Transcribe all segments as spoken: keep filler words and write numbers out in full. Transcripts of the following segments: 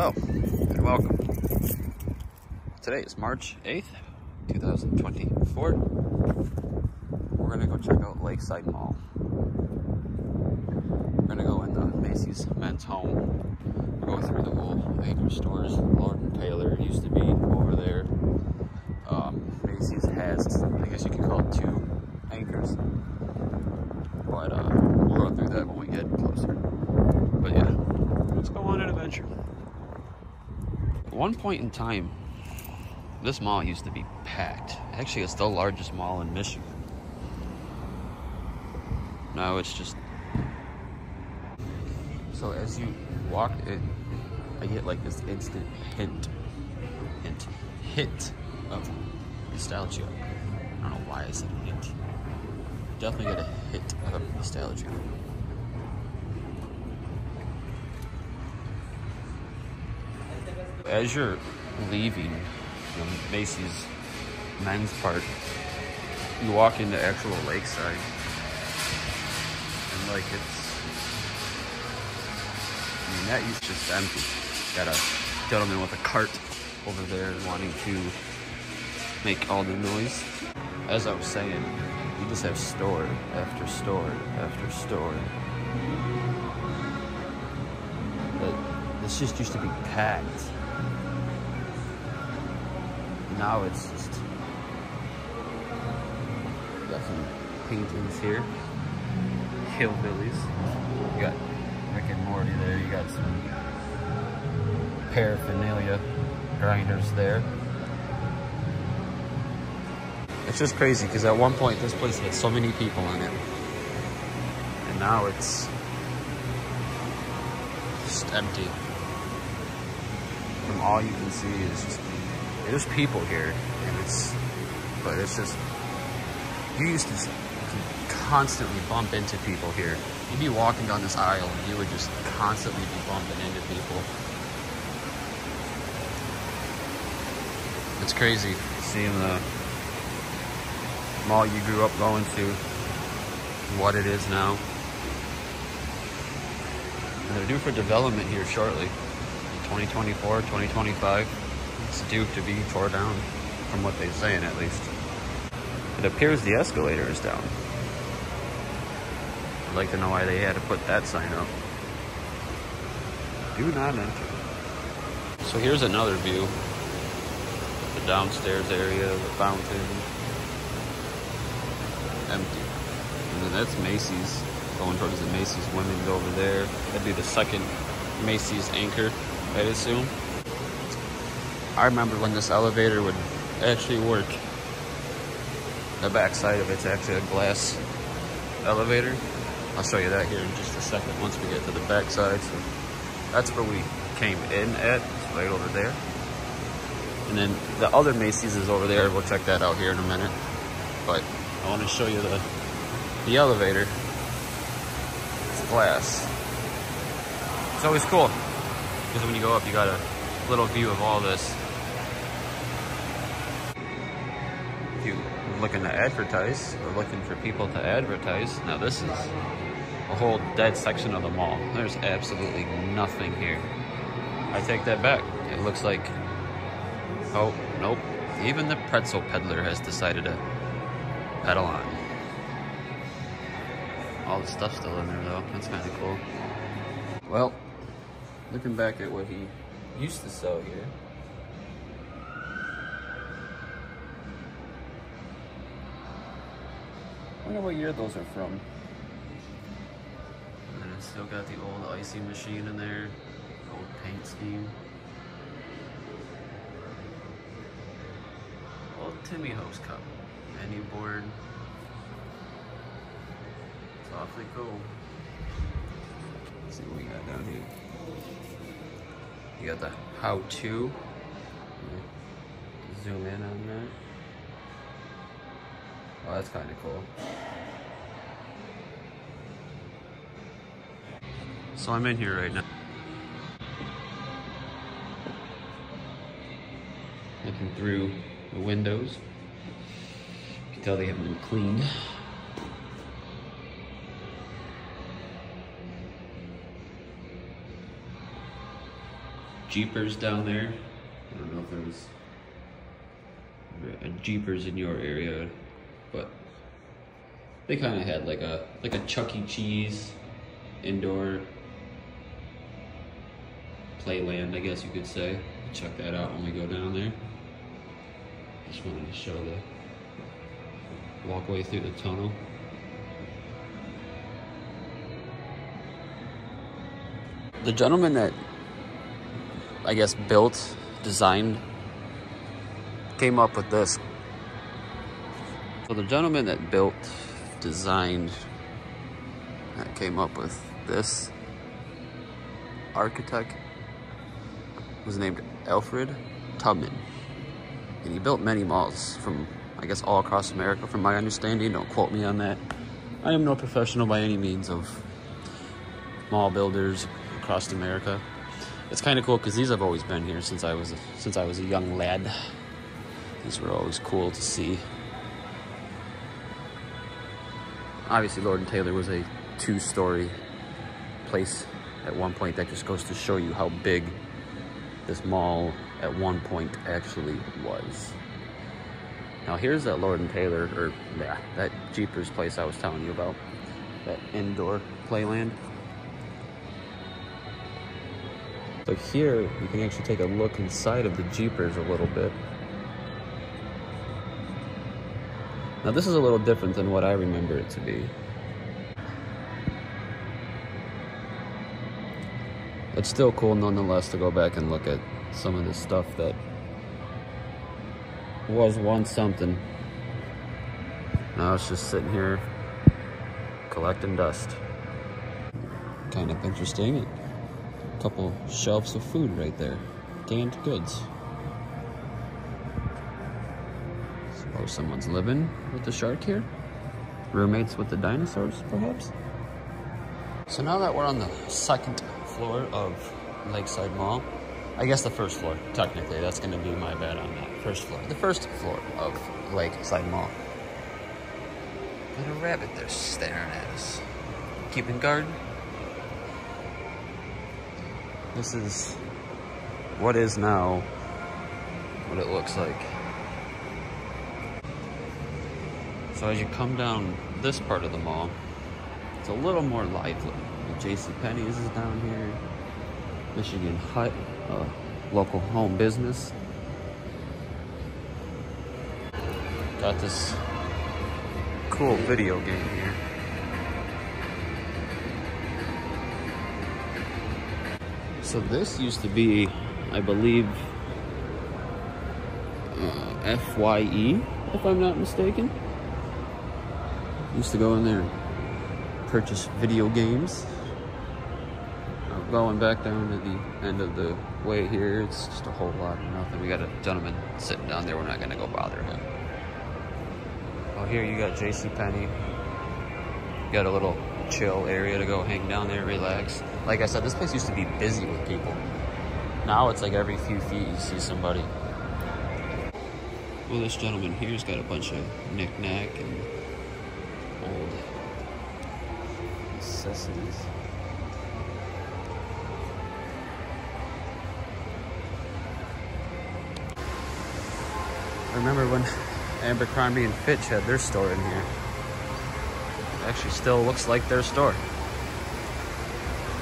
Hello and welcome. Today is March eighth, two thousand twenty-four. We're gonna go check out Lakeside Mall. We're gonna go in the Macy's Men's Home. We'll go through the whole anchor stores. Lord and Taylor used to be over there. Um, Macy's has, I guess you could call it, two anchors. But uh, we'll go through that when we get closer. But yeah, let's go on an adventure. At one point in time, this mall used to be packed. Actually, it's the largest mall in Michigan. Now it's just... So as you walk in, I get like this instant hint, hint, hint of nostalgia. I don't know why I said hint. Definitely get a hit of nostalgia. As you're leaving the Macy's men's part, you walk into actual Lakeside, and like it's, I mean, that used to just empty. Got a gentleman with a cart over there wanting to make all the noise. As I was saying, you just have store after store after store. But this just used to be packed. Now it's just... We got some paintings here. Hillbillies. You got Rick and Morty there. You got some paraphernalia grinders there. It's just crazy because at one point this place had so many people in it, and now it's just empty. From all you can see is just there's people here, and it's but it's just you used to constantly bump into people here. You'd be walking down this aisle, and you would just constantly be bumping into people. It's crazy seeing the mall you grew up going to, what it is now. And they're due for development here shortly, twenty twenty-four, twenty twenty-five. It's due to be tore down, from what they're saying at least. It appears the escalator is down. I'd like to know why they had to put that sign up. Do not enter. So here's another view. The downstairs area, the fountain. Empty. And then that's Macy's. Going towards the Macy's women's over there. That'd be the second Macy's anchor, I'd assume. I remember when this elevator would actually work. The backside of it's actually a glass elevator. I'll show you that here in just a second once we get to the backside. So that's where we came in at. It's right over there. And then the other Macy's is over there. We'll check that out here in a minute. But I want to show you the the elevator. It's glass. It's always cool because when you go up, you got a little view of all this. If you're looking to advertise or looking for people to advertise, now this is a whole dead section of the mall. There's absolutely nothing here. I take that back. It looks like, oh nope, even the pretzel peddler has decided to pedal on. All the stuff's still in there though. That's kind of cool. Well, looking back at what he used to sell here, I wonder what year those are from. And it's still got the old icy machine in there, old paint scheme, old Timmy Hose cup. Any board. It's awfully cool. Let's see what we got down here. You got the how to. Zoom in on that. Oh, that's kind of cool. So I'm in here right now. Looking through the windows. Tell they haven't been cleaned. Jeepers down there. I don't know if there's Jeepers in your area, but they kind of had like a like a Chuck E. Cheese indoor playland, I guess you could say. Check that out when we go down there. Just wanted to show the walkway through the tunnel. The gentleman that I guess built, designed, came up with this. So the gentleman that built, designed, that came up with this architect was named Alfred Taubman. And he built many malls from, I guess, all across America, from my understanding. Don't quote me on that. I am no professional by any means of mall builders across America. It's kind of cool because these have always been here since I was a, since I was a young lad. These were always cool to see. Obviously, Lord and Taylor was a two-story place at one point. That just goes to show you how big this mall at one point actually was. Now here's that Lord and Taylor, or yeah, that Jeepers place I was telling you about, that indoor playland. So here you can actually take a look inside of the Jeepers a little bit. Now this is a little different than what I remember it to be. It's still cool nonetheless to go back and look at some of the stuff that was once something. Now it's just sitting here collecting dust. Kind of interesting. A couple shelves of food right there. Canned goods. So someone's living with the shark here. Roommates with the dinosaurs, perhaps. So now that we're on the second floor of Lakeside Mall, I guess the first floor, technically, that's going to be my bad on that, first floor, the first floor of Lakeside Mall. Got a rabbit there staring at us, keeping guard. This is what is now what it looks like. So as you come down this part of the mall, it's a little more lively. JCPenney's is down here, Michigan Hut, uh, local home business. Got this cool video game here. So this used to be, I believe, uh, F Y E, if I'm not mistaken. Used to go in there and purchase video games. Going back down to the end of the way here, it's just a whole lot of nothing. We got a gentleman sitting down there. We're not going to go bother him. Oh, here you got JCPenney. You got a little chill area to go hang down there, relax. Like I said, this place used to be busy with people. Now it's like every few feet you see somebody. Well, this gentleman here's got a bunch of knick-knack and old necessities. I remember when Abercrombie and Fitch had their store in here. It actually still looks like their store.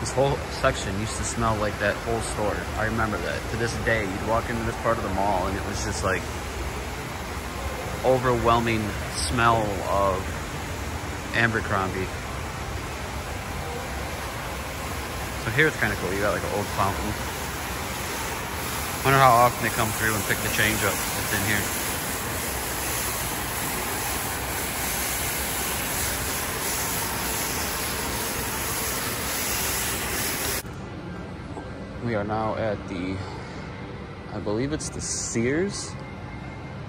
This whole section used to smell like that whole store. I remember that. To this day, you'd walk into this part of the mall and it was just like overwhelming smell of Abercrombie. So here it's kind of cool. You got like an old fountain. I wonder how often they come through and pick the change up that's in here. We are now at the, I believe it's the Sears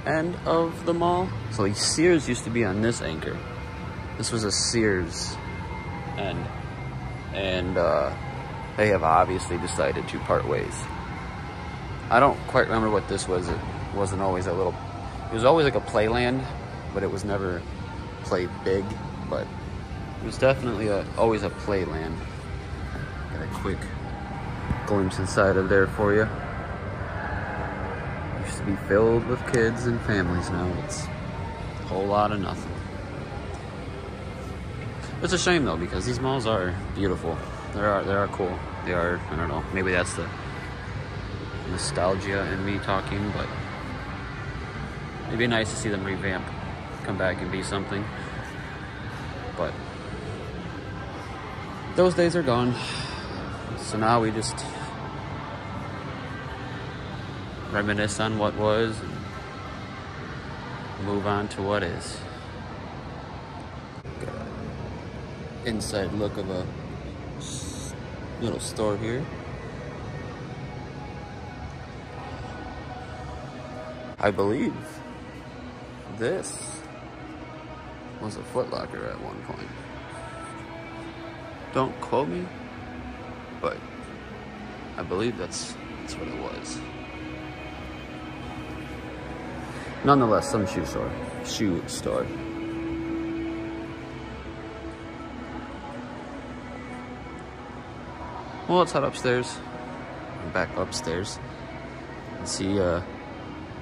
end of the mall. So the Sears used to be on this anchor. This was a Sears end. And uh, they have obviously decided to part ways. I don't quite remember what this was. It wasn't always a little, it was always like a playland, but it was never played big, but it was definitely a, always a playland. Got a quick glimpse inside of there for you. It used to be filled with kids and families. Now it's a whole lot of nothing. It's a shame though, because these malls are beautiful. They are, they are cool. They are, I don't know, maybe that's the nostalgia in me talking, but it'd be nice to see them revamp, come back and be something. But those days are gone. So now we just reminisce on what was and move on to what is. Got an inside look of a little store here. I believe this was a Foot Locker at one point. Don't quote me, but I believe that's, that's what it was. Nonetheless, some shoe store. Shoe store. Well, let's head upstairs and back upstairs and see uh,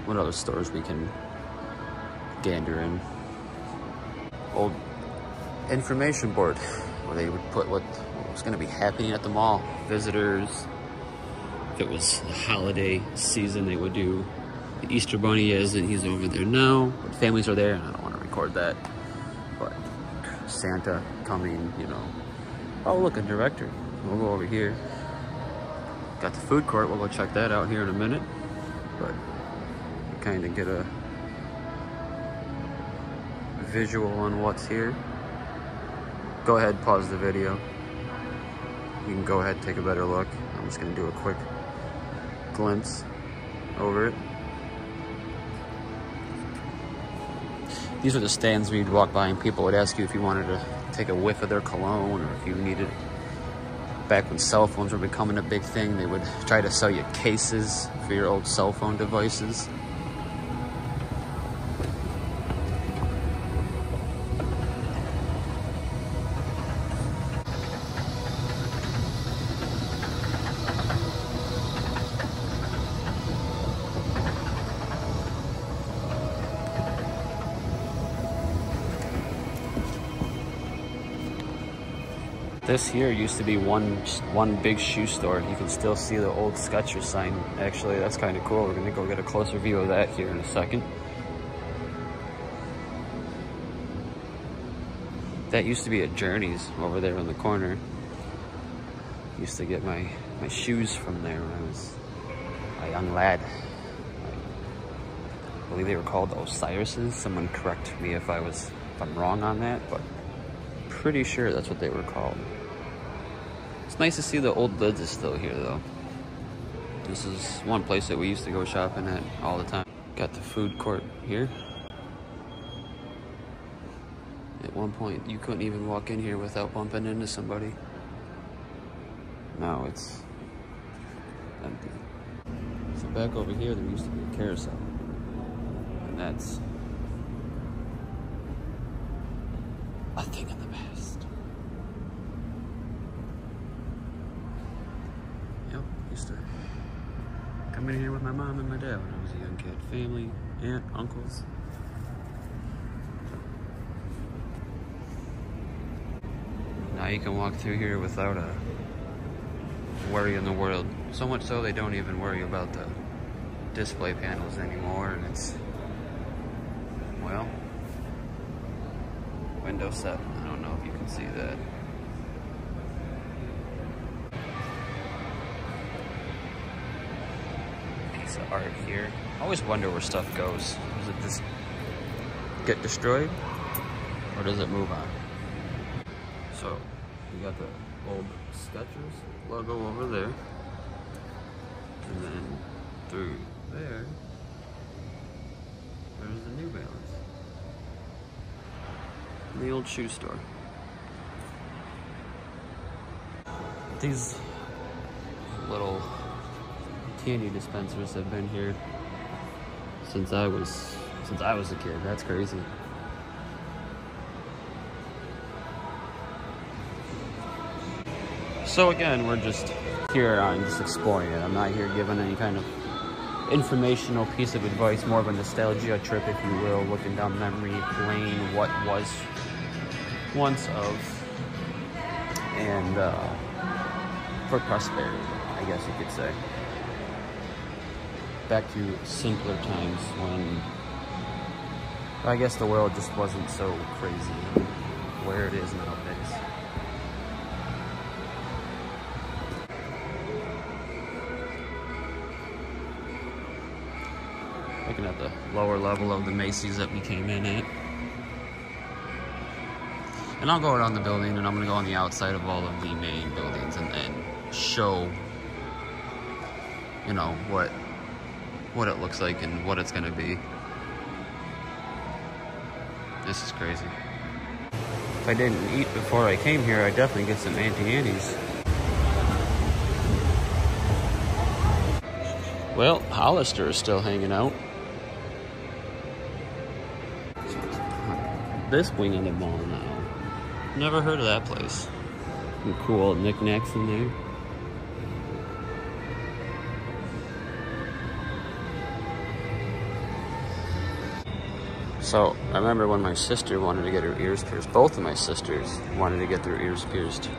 what other stores we can gander in. Old information board where they would put what was going to be happening at the mall. Visitors, if it was the holiday season, they would do the Easter Bunny is, and he's over there now. But families are there, and I don't want to record that. But Santa coming, you know. Oh, look, a director. We'll go over here. Got the food court. We'll go check that out here in a minute. But kind of get a visual on what's here. Go ahead, pause the video. You can go ahead and take a better look. I'm just going to do a quick glimpse over it. These are the stands where you'd walk by and people would ask you if you wanted to take a whiff of their cologne or if you needed. Back when cell phones were becoming a big thing, they would try to sell you cases for your old cell phone devices. This here used to be one one big shoe store. You can still see the old Skechers sign. Actually, that's kind of cool. We're gonna go get a closer view of that here in a second. That used to be at Journeys over there in the corner. Used to get my, my shoes from there when I was a young lad. I believe they were called the Osiris's. Someone correct me if I was if I'm wrong on that, but pretty sure that's what they were called. It's nice to see the old lids is still here though. This is one place that we used to go shopping at all the time. Got the food court here. At one point you couldn't even walk in here without bumping into somebody. Now it's empty. So back over here there used to be a carousel. And that's a thing in the past. Yep, used to come in here with my mom and my dad when I was a young kid. Family, aunt, uncles. Now you can walk through here without a worry in the world. So much so they don't even worry about the display panels anymore, and it's, well, Windows seven. I don't know if you can see that. Piece of art here. I always wonder where stuff goes. Does it just get destroyed or does it move on? So we got the old Skechers logo over there. And then through there, there's the New Balance. The old shoe store. These little candy dispensers have been here since I was since I was a kid. That's crazy. So again, we're just here on just exploring it. I'm not here giving any kind of informational piece of advice, more of a nostalgia trip, if you will, looking down memory lane, what was once of, and uh, for prosperity, I guess you could say. Back to simpler times when I guess the world just wasn't so crazy where it is nowadays. Looking at the lower level of the Macy's that we came in at. And I'll go around the building, and I'm going to go on the outside of all of the main buildings and then show, you know, what what it looks like and what it's going to be. This is crazy. If I didn't eat before I came here, I'd definitely get some Auntie Annie's. Well, Hollister is still hanging out. This wing of the mall now. Never heard of that place. Some cool old knickknacks in there. So, I remember when my sister wanted to get her ears pierced. Both of my sisters wanted to get their ears pierced.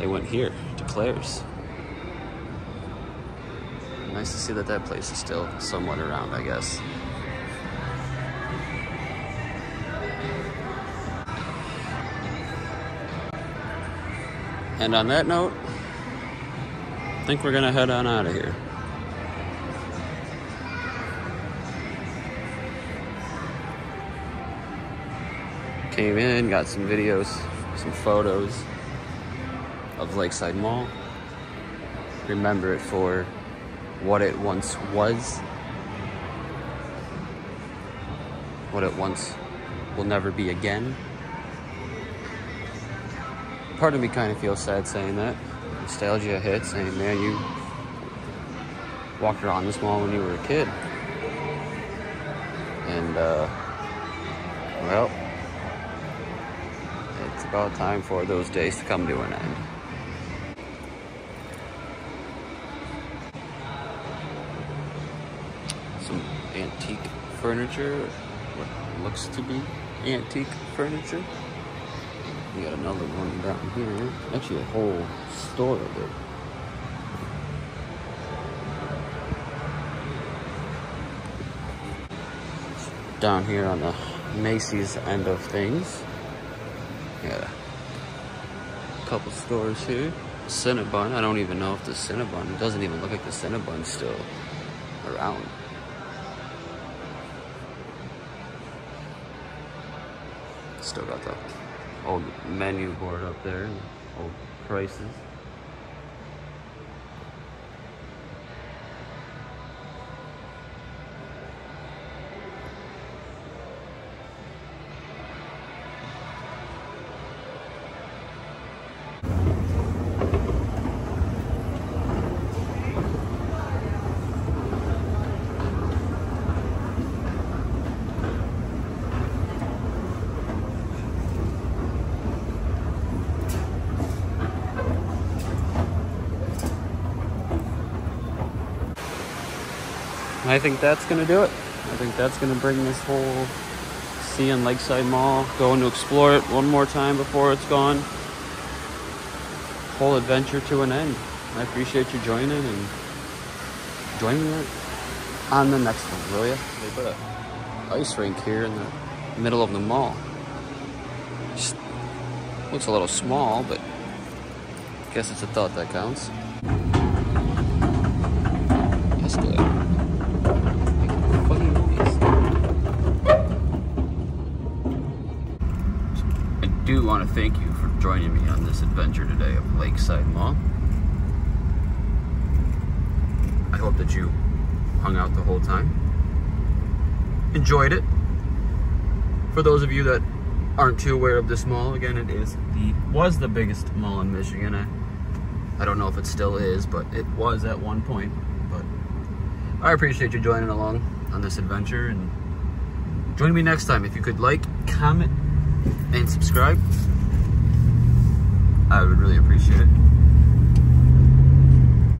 They went here, to Claire's. Nice to see that that place is still somewhat around, I guess. And on that note, I think we're gonna head on out of here. Came in, got some videos, some photos of Lakeside Mall. Remember it for what it once was, what it once will never be again. Part of me kind of feels sad saying that. Nostalgia hits, and man, you walked around this mall when you were a kid. And, uh, well, it's about time for those days to come to an end. Some antique furniture, what looks to be antique furniture. We got another one down here. Actually, a whole store of it. Down here on the Macy's end of things. Yeah. A couple stores here. Cinnabon. I don't even know if the Cinnabon, it doesn't even look like the Cinnabon's still around. Still got the old menu board up there, old prices. I think that's going to do it. I think that's going to bring this whole seeing Lakeside Mall, going to explore it one more time before it's gone, whole adventure to an end. I appreciate you joining, and join me on the next one, will ya? They put an ice rink here in the middle of the mall. Just looks a little small, but I guess it's a thought that counts. I want to thank you for joining me on this adventure today of Lakeside Mall. I hope that you hung out the whole time, enjoyed it. For those of you that aren't too aware of this mall, again, it is the was the biggest mall in Michigan. I, I don't know if it still is, but it was at one point. But I appreciate you joining along on this adventure, and join me next time. If you could like, comment, and subscribe, I would really appreciate it.